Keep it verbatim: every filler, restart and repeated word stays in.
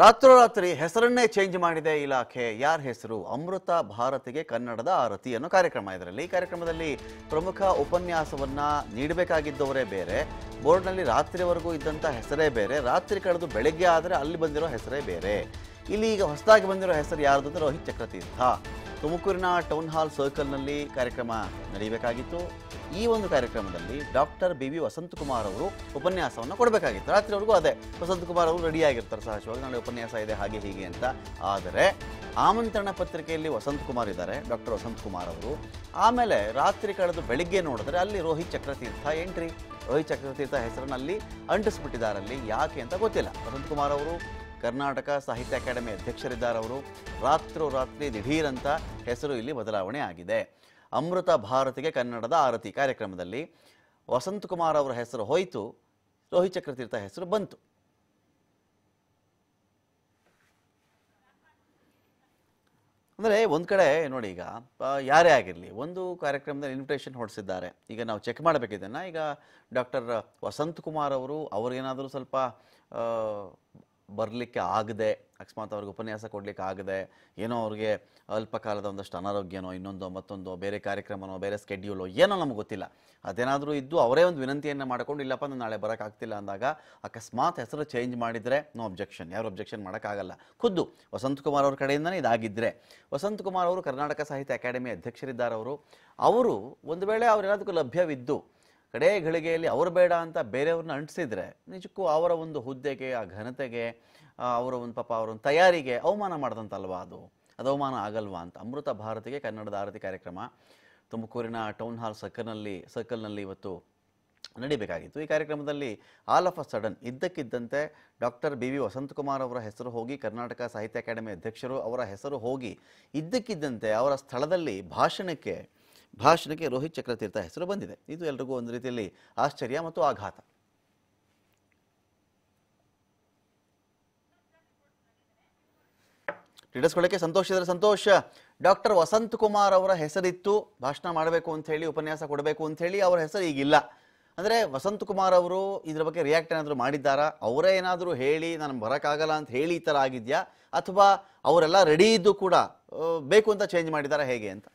ರಾತ್ರೋರಾತ್ರಿ ಹೆಸರನ್ನೇ ಚೇಂಜ್ ಮಾಡಿದೆ ಇಲಾಖೆ. ಯಾರ ಹೆಸರು? ಅಮೃತ ಭಾರತಿಗೆ ಕನ್ನಡದ ಆರತಿ ಅನ್ನೋ ಕಾರ್ಯಕ್ರಮ ಇದರಲ್ಲಿ. ಈ ಕಾರ್ಯಕ್ರಮದಲ್ಲಿ ಪ್ರಮುಖ ಉಪನ್ಯಾಸವನ್ನ ನೀಡಬೇಕಾಗಿದ್ದವರೇ ಬೇರೆ, ಬೋರ್ಡ್ನಲ್ಲಿ ರಾತ್ರಿವರೆಗೂ ಇದ್ದಂಥ ಹೆಸರೇ ಬೇರೆ, ರಾತ್ರಿ ಕಳೆದು ಬೆಳಗ್ಗೆ ಆದರೆ ಅಲ್ಲಿ ಬಂದಿರೋ ಹೆಸರೇ ಬೇರೆ. ಇಲ್ಲಿ ಈಗ ಹೊಸದಾಗಿ ಬಂದಿರೋ ಹೆಸರು ಯಾರ್ದು ಅಂದರೆ ರೋಹಿತ್ ಚಕ್ರತೀರ್ಥ. ತುಮಕೂರಿನ ಟೌನ್ ಹಾಲ್ ಸರ್ಕಲ್ನಲ್ಲಿ ಕಾರ್ಯಕ್ರಮ ನಡೆಯಬೇಕಾಗಿತ್ತು. ಈ ಒಂದು ಕಾರ್ಯಕ್ರಮದಲ್ಲಿ doctor B V Vasanth Kumar ಅವರು ಉಪನ್ಯಾಸವನ್ನು ಕೊಡಬೇಕಾಗಿತ್ತು. ರಾತ್ರಿವರೆಗೂ ಅದೇ ವಸಂತ ಕುಮಾರ್ ಅವರು ರೆಡಿಯಾಗಿರ್ತಾರೆ ಸಹಜವಾಗಿ, ನಾಳೆ ಉಪನ್ಯಾಸ ಇದೆ ಹಾಗೆ ಹೀಗೆ ಅಂತ. ಆದರೆ ಆಮಂತ್ರಣ ಪತ್ರಿಕೆಯಲ್ಲಿ ವಸಂತ್ ಕುಮಾರ್ ಇದ್ದಾರೆ, ಡಾಕ್ಟರ್ ವಸಂತ ಕುಮಾರ್ ಅವರು. ಆಮೇಲೆ ರಾತ್ರಿ ಕಳೆದು ಬೆಳಿಗ್ಗೆ ನೋಡಿದ್ರೆ ಅಲ್ಲಿ ರೋಹಿತ್ ಚಕ್ರತೀರ್ಥ ಎಂಟ್ರಿ, ರೋಹಿತ್ ಚಕ್ರತೀರ್ಥ ಹೆಸರಿನಲ್ಲಿ ಅಂಟಿಸ್ಬಿಟ್ಟಿದ್ದಾರಲ್ಲಿ. ಯಾಕೆ ಅಂತ ಗೊತ್ತಿಲ್ಲ. ವಸಂತ ಕುಮಾರ್ ಅವರು ಕರ್ನಾಟಕ ಸಾಹಿತ್ಯ ಅಕಾಡೆಮಿ ಅಧ್ಯಕ್ಷರಿದ್ದಾರೆ ಅವರು. ರಾತ್ರೋರಾತ್ರಿ ದಿಢೀರಂತ ಹೆಸರು ಇಲ್ಲಿ ಬದಲಾವಣೆ ಆಗಿದೆ. ಅಮೃತ ಭಾರತಿಗೆ ಕನ್ನಡದ ಆರತಿ ಕಾರ್ಯಕ್ರಮದಲ್ಲಿ ವಸಂತ ಕುಮಾರ್ ಅವರ ಹೆಸರು ಹೋಯಿತು, ರೋಹಿತ್ ಚಕ್ರತೀರ್ಥ ಹೆಸರು ಬಂತು. ಅಂದರೆ ಒಂದು ಕಡೆ ನೋಡಿ, ಈಗ ಯಾರೇ ಆಗಿರಲಿ ಒಂದು ಕಾರ್ಯಕ್ರಮದಲ್ಲಿ ಇನ್ವಿಟೇಷನ್ ಹೊರಡಿಸಿದ್ದಾರೆ, ಈಗ ನಾವು ಚೆಕ್ ಮಾಡಬೇಕಿದ್ದನ್ನು. ಈಗ ಡಾಕ್ಟರ್ ವಸಂತ ಕುಮಾರ್ ಅವರು ಅವ್ರಿಗೇನಾದರೂ ಸ್ವಲ್ಪ ಬರಲಿಕ್ಕೆ ಆಗದೆ, ಅಕಸ್ಮಾತ್ ಅವ್ರಿಗೆ ಉಪನ್ಯಾಸ ಕೊಡಲಿಕ್ಕೆ ಆಗದೆ, ಏನೋ ಅವ್ರಿಗೆ ಅಲ್ಪಕಾಲದ ಒಂದಷ್ಟು ಅನಾರೋಗ್ಯನೋ ಇನ್ನೊಂದೋ ಮತ್ತೊಂದೋ ಬೇರೆ ಕಾರ್ಯಕ್ರಮನೋ ಬೇರೆ ಸ್ಕೆಡ್ಯೂಲೋ ಏನೋ ನಮಗೆ ಗೊತ್ತಿಲ್ಲ, ಅದೇನಾದರೂ ಇದ್ದು ಅವರೇ ಒಂದು ವಿನಂತಿಯನ್ನು ಮಾಡಿಕೊಂಡು ಇಲ್ಲಪ್ಪ ನಾನು ನಾಳೆ ಬರೋಕ್ಕಾಗ್ತಿಲ್ಲ ಅಂದಾಗ ಅಕಸ್ಮಾತ್ ಹೆಸರು ಚೇಂಜ್ ಮಾಡಿದರೆ ನೋ ಅಬ್ಜೆಕ್ಷನ್, ಯಾರು ಅಬ್ಜೆಕ್ಷನ್ ಮಾಡೋಕ್ಕಾಗಲ್ಲ. ಖುದ್ದು ವಸಂತ್ ಕುಮಾರ್ ಅವ್ರ ಕಡೆಯಿಂದನೇ ಇದಾಗಿದ್ದರೆ. ವಸಂತ್ ಕುಮಾರ್ ಅವರು ಕರ್ನಾಟಕ ಸಾಹಿತ್ಯ ಅಕಾಡೆಮಿ ಅಧ್ಯಕ್ಷರಿದ್ದಾರೆ ಅವರು. ಅವರು ಒಂದು ವೇಳೆ ಅವರೇನಾದಕ್ಕೂ ಲಭ್ಯವಿದ್ದು ಕಡೇ ಗಳಿಗೆಯಲ್ಲಿ ಅವರು ಬೇಡ ಅಂತ ಬೇರೆಯವ್ರನ್ನ ಅಂಟಿಸಿದರೆ ನಿಜಕ್ಕೂ ಅವರ ಒಂದು ಹುದ್ದೆಗೆ, ಆ ಘನತೆಗೆ, ಅವರ ಒಂದು ಪಾಪ ಅವರ ಒಂದು ತಯಾರಿಗೆ ಅವಮಾನ ಮಾಡಿದಂತಲ್ವಾ ಅದು? ಅದು ಅವಮಾನ ಆಗಲ್ವಾ ಅಂತ. ಅಮೃತ ಭಾರತಿಗೆ ಕನ್ನಡದ ಆರತಿ ಕಾರ್ಯಕ್ರಮ ತುಮಕೂರಿನ ಟೌನ್ ಹಾಲ್ ಸರ್ಕಲ್ನಲ್ಲಿ ಸರ್ಕಲ್ನಲ್ಲಿ ಇವತ್ತು ನಡೀಬೇಕಾಗಿತ್ತು. ಈ ಕಾರ್ಯಕ್ರಮದಲ್ಲಿ ಆಲ್ ಆಫ್ ಅ ಸಡನ್ ಇದ್ದಕ್ಕಿದ್ದಂತೆ ಡಾಕ್ಟರ್ ಬಿ ವಿ ವಸಂತಕುಮಾರ್ ಅವರ ಹೆಸರು ಹೋಗಿ, ಕರ್ನಾಟಕ ಸಾಹಿತ್ಯ ಅಕಾಡೆಮಿ ಅಧ್ಯಕ್ಷರು ಅವರ ಹೆಸರು ಹೋಗಿ, ಇದ್ದಕ್ಕಿದ್ದಂತೆ ಅವರ ಸ್ಥಳದಲ್ಲಿ ಭಾಷಣಕ್ಕೆ ಭಾಷಣಕ್ಕೆ ರೋಹಿತ್ ಚಕ್ರತೀರ್ಥ ಹೆಸರು ಬಂದಿದೆ. ಇದು ಎಲ್ರಿಗೂ ಒಂದು ರೀತಿಯಲ್ಲಿ ಆಶ್ಚರ್ಯ ಮತ್ತು ಆಘಾತ. ತಿಳಿಸ್ಕೊಳ್ಳೋಕ್ಕೆ ಸಂತೋಷ ಇದ್ರೆ ಸಂತೋಷ. ಡಾಕ್ಟರ್ ವಸಂತ ಕುಮಾರ್ ಅವರ ಹೆಸರಿತ್ತು, ಭಾಷಣ ಮಾಡಬೇಕು ಅಂತ ಹೇಳಿ, ಉಪನ್ಯಾಸ ಕೊಡಬೇಕು ಅಂತ ಹೇಳಿ. ಅವರ ಹೆಸರು ಈಗಿಲ್ಲ ಅಂದರೆ ವಸಂತ ಕುಮಾರ್ ಅವರು ಇದ್ರ ಬಗ್ಗೆ ರಿಯಾಕ್ಟ್ ಏನಾದರೂ ಮಾಡಿದ್ದಾರಾ? ಅವರೇ ಏನಾದರೂ ಹೇಳಿ ನಾನು ಬರೋಕ್ಕಾಗಲ್ಲ ಅಂತ ಹೇಳಿ ಈ ಥರ ಆಗಿದೆಯಾ? ಅಥವಾ ಅವರೆಲ್ಲ ರೆಡಿ ಇದ್ದು ಕೂಡ ಬೇಕು ಅಂತ ಚೇಂಜ್ ಮಾಡಿದ್ದಾರಾ ಹೇಗೆ ಅಂತ?